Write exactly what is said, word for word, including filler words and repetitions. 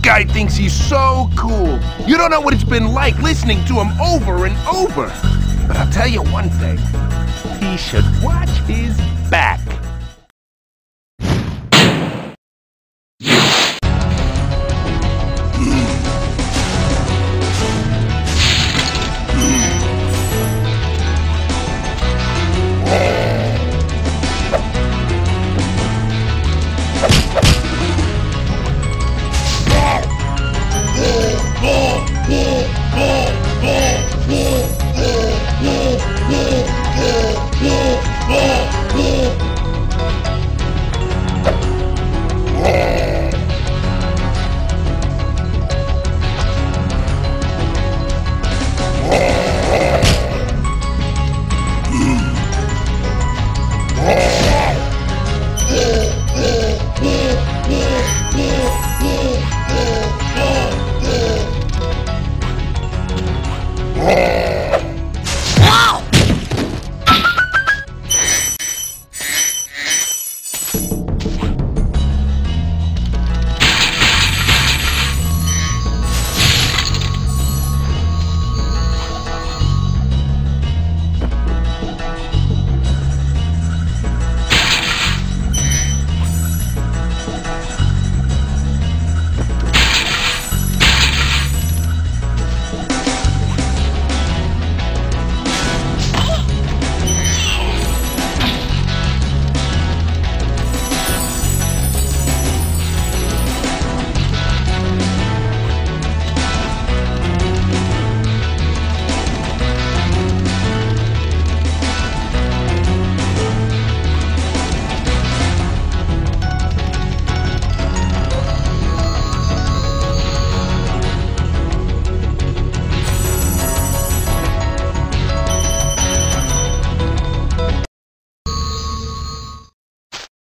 This guy thinks he's so cool. You don't know what it's been like listening to him over and over. But I'll tell you one thing. He should watch his back.